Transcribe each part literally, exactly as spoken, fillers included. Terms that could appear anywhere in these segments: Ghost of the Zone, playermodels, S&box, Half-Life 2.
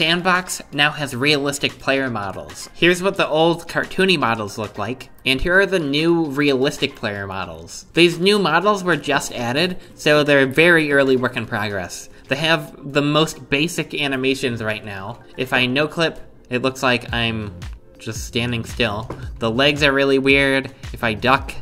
S and box now has realistic player models. Here's what the old cartoony models look like, and here are the new realistic player models. These new models were just added, so they're very early work in progress. They have the most basic animations right now. If I no-clip, it looks like I'm just standing still. The legs are really weird. If I duck,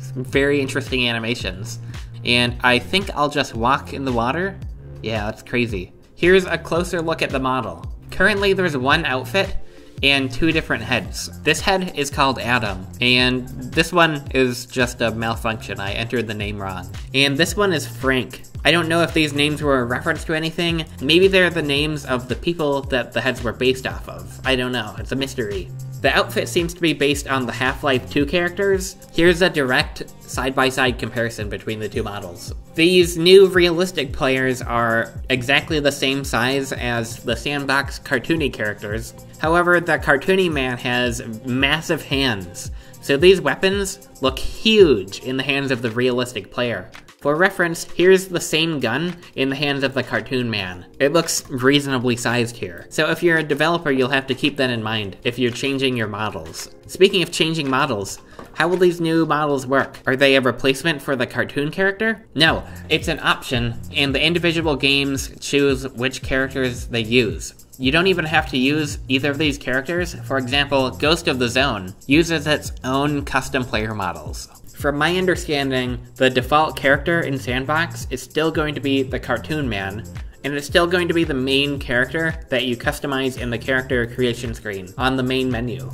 some very interesting animations. And I think I'll just walk in the water. Yeah, that's crazy. Here's a closer look at the model. Currently there's one outfit and two different heads. This head is called Adam, and this one is just a malfunction. I entered the name wrong. And this one is Frank. I don't know if these names were a reference to anything. Maybe they're the names of the people that the heads were based off of. I don't know, it's a mystery. The outfit seems to be based on the Half-Life two characters. Here's a direct side-by-side comparison between the two models. These new realistic players are exactly the same size as the S and box cartoony characters. However, the cartoony man has massive hands, so these weapons look huge in the hands of the realistic player. For reference, here's the same gun in the hands of the cartoon man. It looks reasonably sized here. So if you're a developer, you'll have to keep that in mind if you're changing your models. Speaking of changing models, how will these new models work? Are they a replacement for the cartoon character? No, it's an option, and the individual games choose which characters they use. You don't even have to use either of these characters. For example, Ghost of the Zone uses its own custom player models. From my understanding, the default character in S and box is still going to be the cartoon man, and it's still going to be the main character that you customize in the character creation screen on the main menu.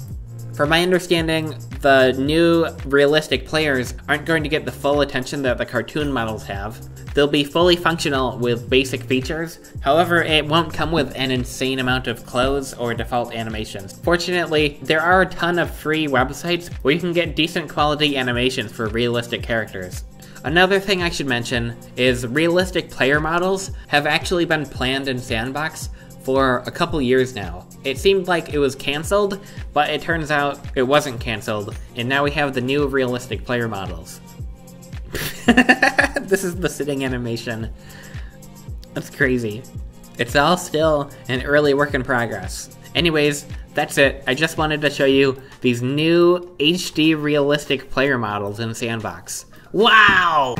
From my understanding, the new realistic players aren't going to get the full attention that the cartoon models have. They'll be fully functional with basic features. However, it won't come with an insane amount of clothes or default animations. Fortunately, there are a ton of free websites where you can get decent quality animations for realistic characters. Another thing I should mention is realistic player models have actually been planned in S and box for a couple years now. It seemed like it was canceled, but it turns out it wasn't canceled, and now we have the new realistic player models. This is the sitting animation. That's crazy. It's all still an early work in progress. Anyways, that's it. I just wanted to show you these new H D realistic player models in S and box. Wow!